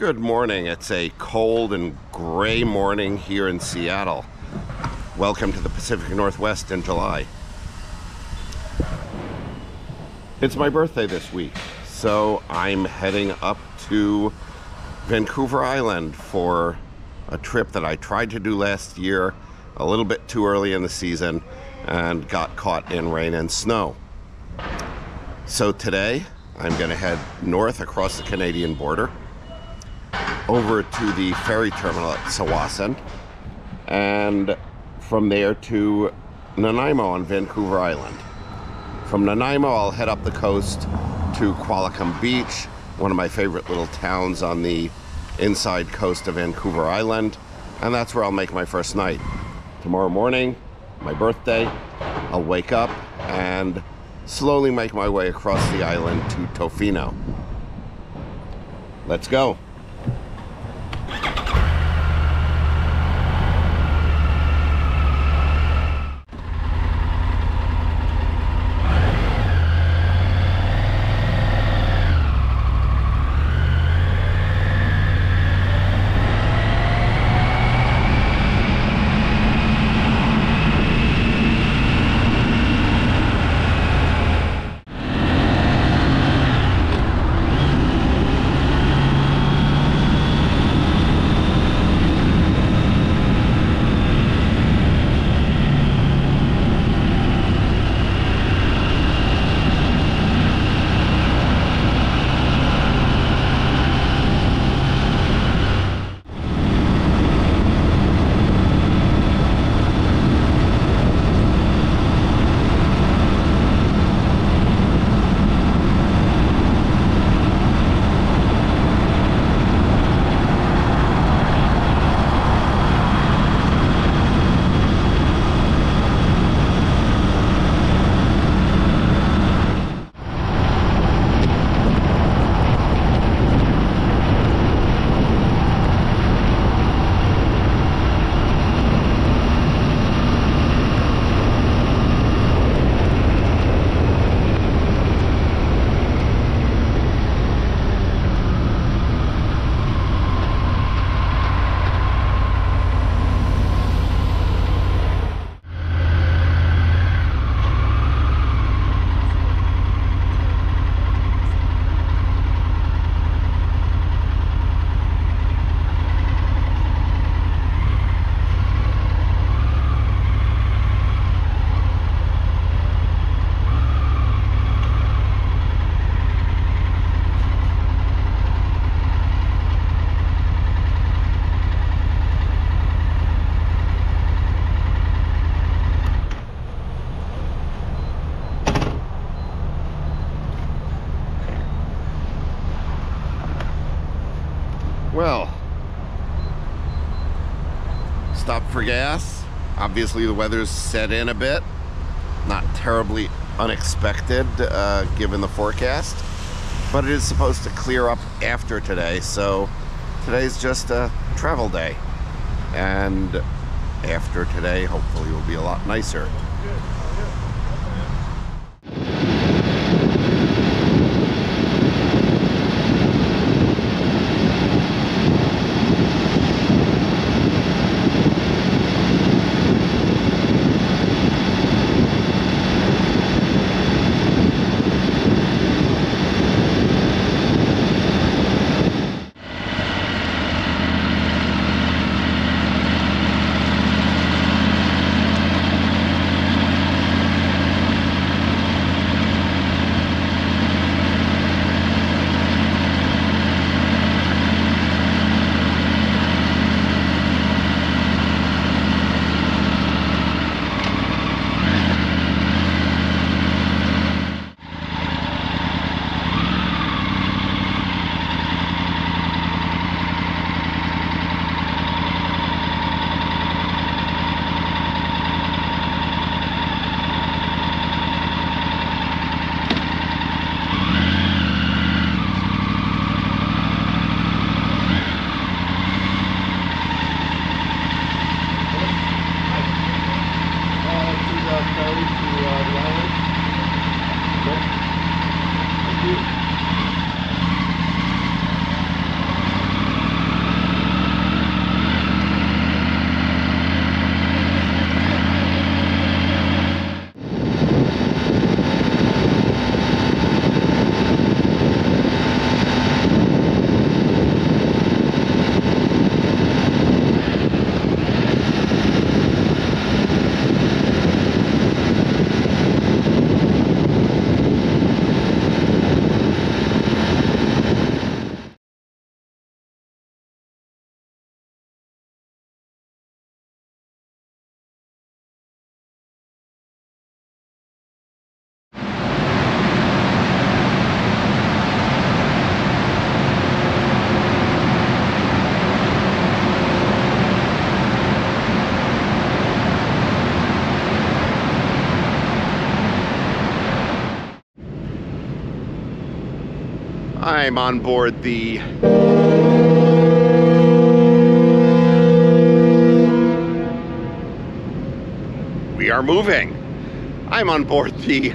Good morning. It's a cold and gray morning here in Seattle. Welcome to the Pacific Northwest in July. It's my birthday this week, so I'm heading up to Vancouver Island for a trip that I tried to do last year a little bit too early in the season and got caught in rain and snow. So today I'm going to head north across the Canadian border over to the ferry terminal at Tsawwassen and from there to Nanaimo on Vancouver Island. From Nanaimo I'll head up the coast to Qualicum Beach, one of my favorite little towns on the inside coast of Vancouver Island, and that's where I'll make my first night. Tomorrow morning, my birthday, I'll wake up and slowly make my way across the island to Tofino. Let's go. Well, stop for gas. Obviously the weather's set in a bit. Not terribly unexpected given the forecast, but it is supposed to clear up after today, so today's just a travel day. And after today, hopefully it will be a lot nicer. time on board the We are moving. I'm on board the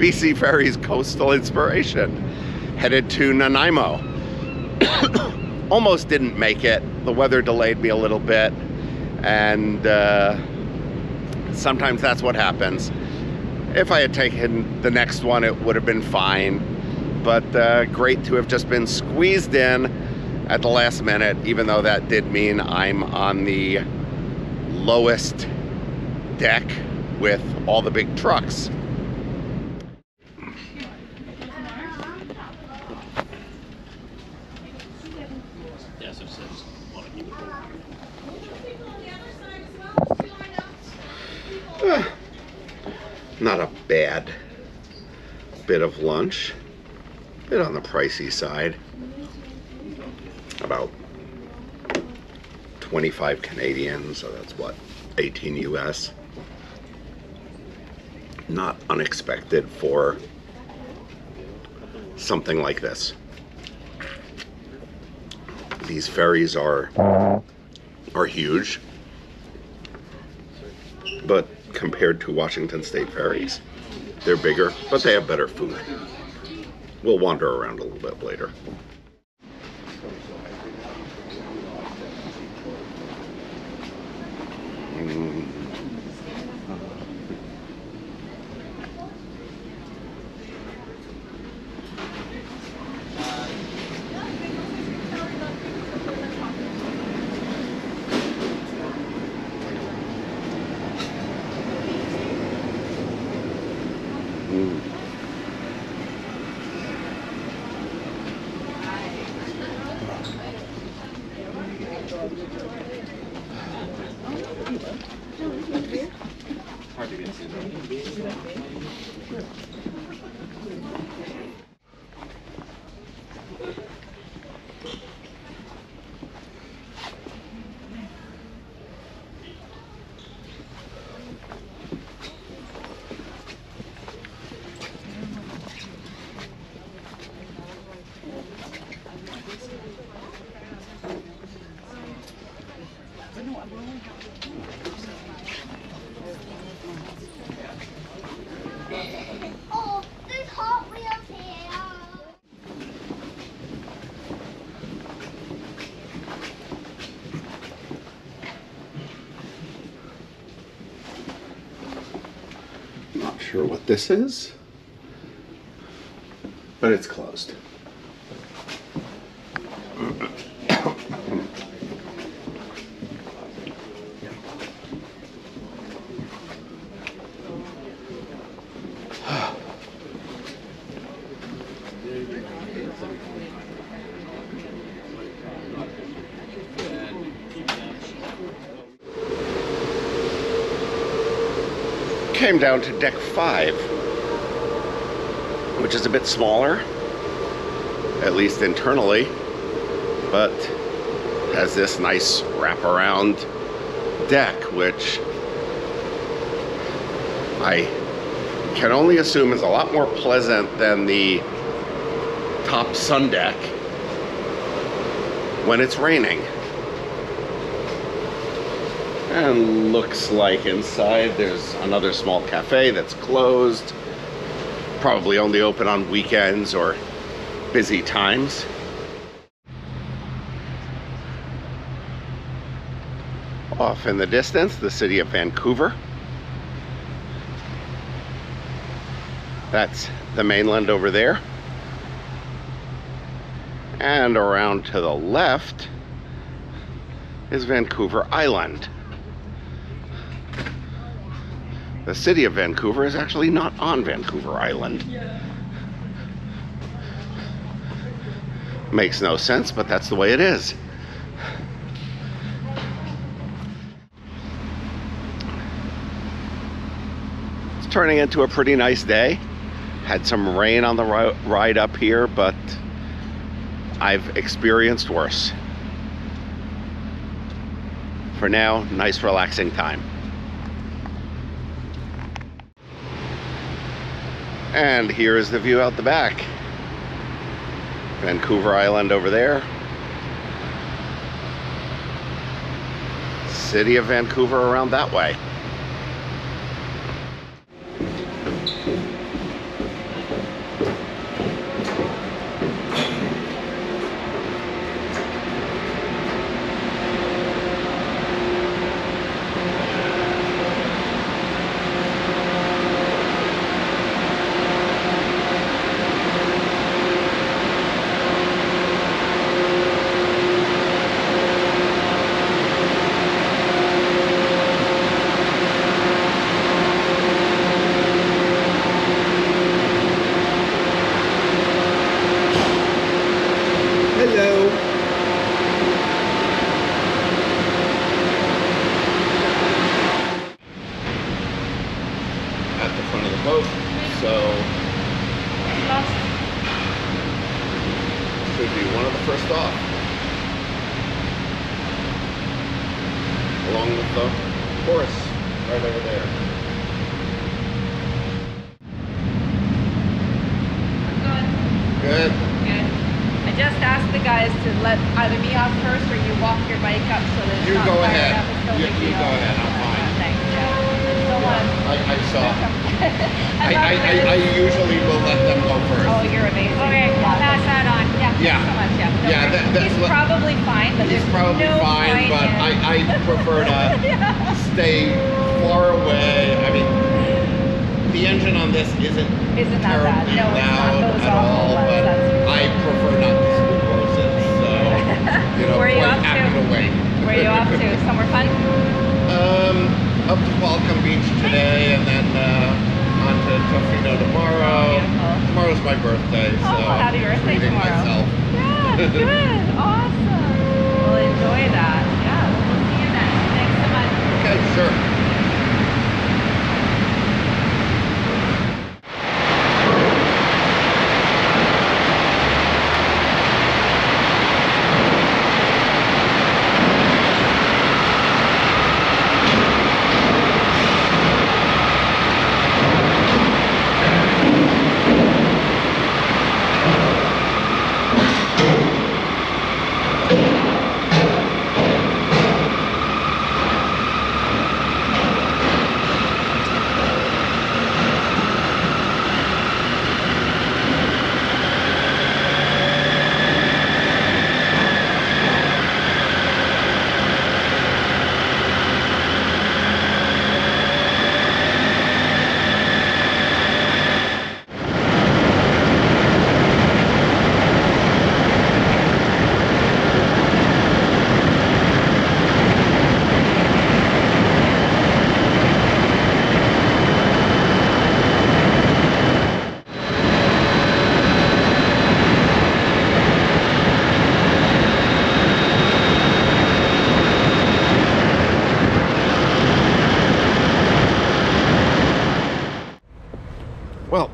BC Ferries Coastal Inspiration, headed to Nanaimo. Almost didn't make it. The weather delayed me a little bit, and sometimes that's what happens. If I had taken the next one, it would have been fine, but great to have just been squeezed in at the last minute, even though that did mean I'm on the lowest deck with all the big trucks. Not a bad bit of lunch, a bit on the pricey side, about 25 Canadian, so that's what, 18 US. Not unexpected for something like this. These ferries are huge, but compared to Washington State ferries, they're bigger, but they have better food. We'll wander around a little bit later. Sure what this is, but it's closed. Came down to deck 5, which is a bit smaller, at least internally, but has this nice wraparound deck, which I can only assume is a lot more pleasant than the top sun deck when it's raining. And looks like inside there's another small cafe that's closed, probably only open on weekends or busy times. Off in the distance, the city of Vancouver. That's the mainland over there. And around to the left is Vancouver Island. The city of Vancouver is actually not on Vancouver Island. Makes no sense, but that's the way it is. It's turning into a pretty nice day. Had some rain on the ride up here, but I've experienced worse. For now, nice relaxing time. And here is the view out the back. Vancouver Island over there. City of Vancouver around that way.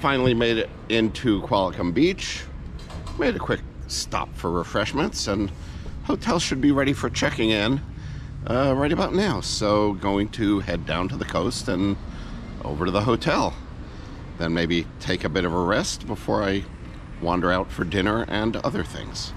Finally made it into Qualicum Beach, made a quick stop for refreshments, and hotels should be ready for checking in right about now. So going to head down to the coast and over to the hotel, then maybe take a bit of a rest before I wander out for dinner and other things.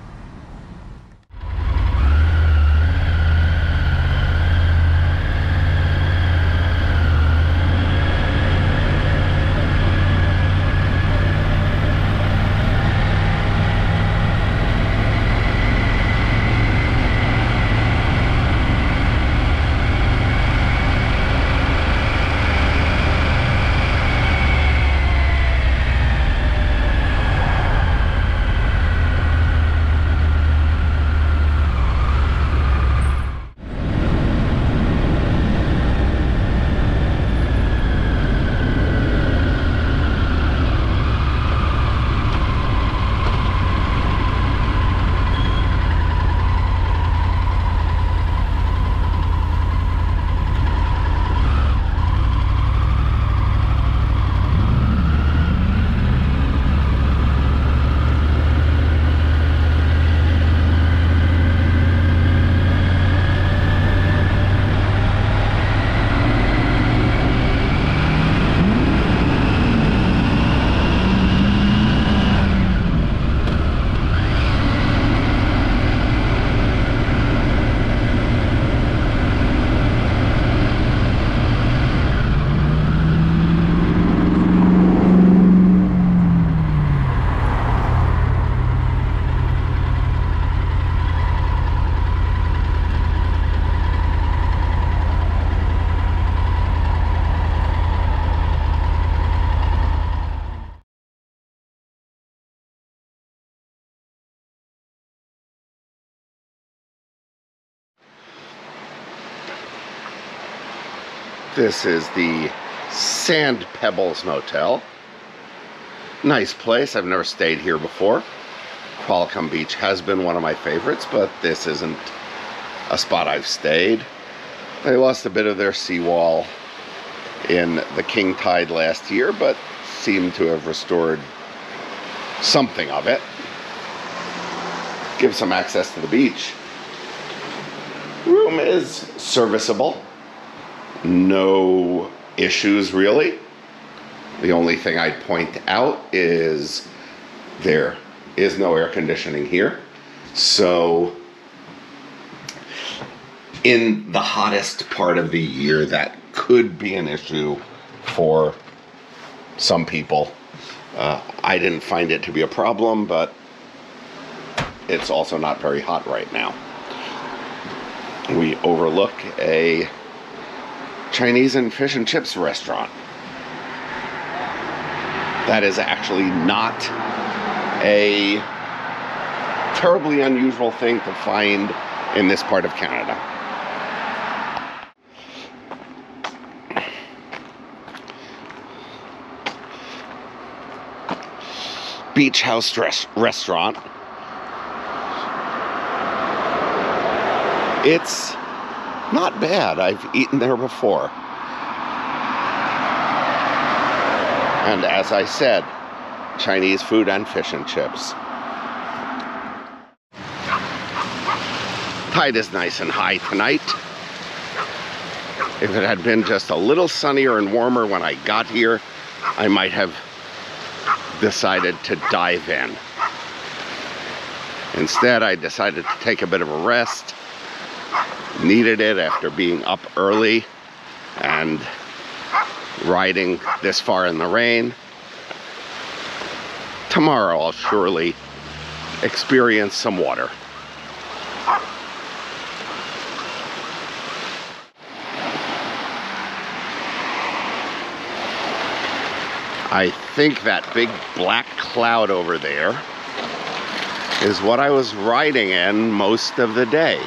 This is the Sand Pebbles Motel. Nice place. I've never stayed here before. Qualicum Beach has been one of my favorites, but this isn't a spot I've stayed. They lost a bit of their seawall in the king tide last year, but seem to have restored something of it. Give some access to the beach. Room is serviceable. No issues, really. The only thing I'd point out is there is no air conditioning here. So in the hottest part of the year, that could be an issue for some people. I didn't find it to be a problem, but it's also not very hot right now. We overlook a Chinese and fish and chips restaurant. That is actually not a terribly unusual thing to find in this part of Canada. Beach house restaurant. It's not bad. I've eaten there before. And as I said, Chinese food and fish and chips. Tide is nice and high tonight. If it had been just a little sunnier and warmer when I got here, I might have decided to dive in. Instead, I decided to take a bit of a rest. Needed it after being up early and riding this far in the rain. Tomorrow I'll surely experience some water. I think that big black cloud over there is what I was riding in most of the day.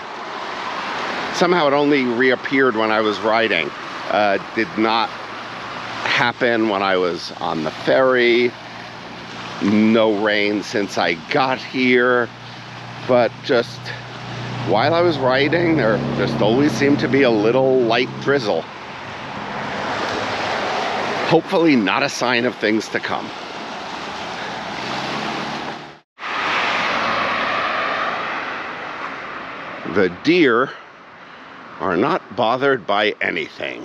Somehow it only reappeared when I was riding. Did not happen when I was on the ferry. No rain since I got here. But just while I was riding, there just always seemed to be a little light drizzle. Hopefully not a sign of things to come. The deer are not bothered by anything.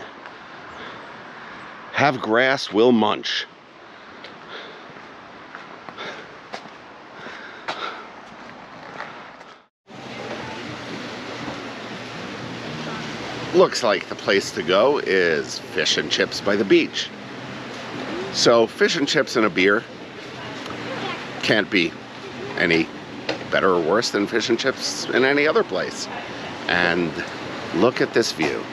Have grass, will munch. Looks like the place to go is fish and chips by the beach. So fish and chips and a beer can't be any better or worse than fish and chips in any other place. And look at this view.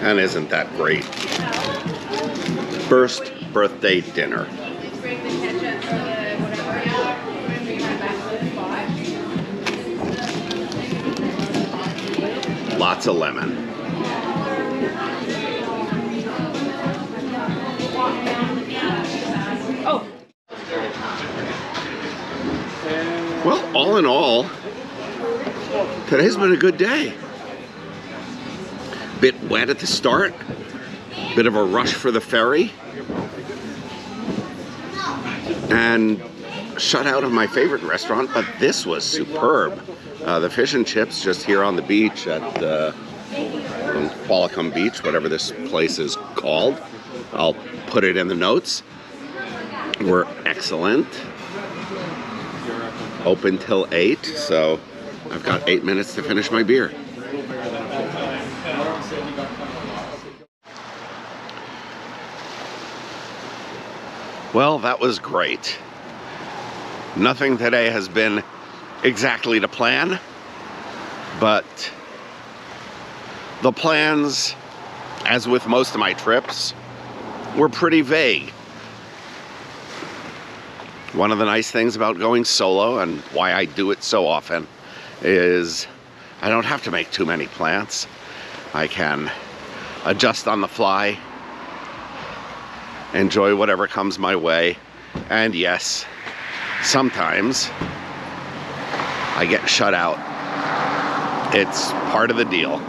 And isn't that great? First birthday dinner. Lots of lemon. Oh. Well, all in all, today's been a good day. Bit wet at the start, bit of a rush for the ferry, and shut out of my favorite restaurant, but this was superb. The fish and chips just here on the beach at Qualicum Beach, whatever this place is called. I'll put it in the notes. Were excellent. Open till 8, so I've got 8 minutes to finish my beer. Well, that was great. Nothing today has been exactly to plan, but the plans as with most of my trips, were pretty vague. One of the nice things about going solo, and why I do it so often, is I don't have to make too many plans. I can adjust on the fly, enjoy whatever comes my way, and yes, sometimes I get shut out. It's part of the deal.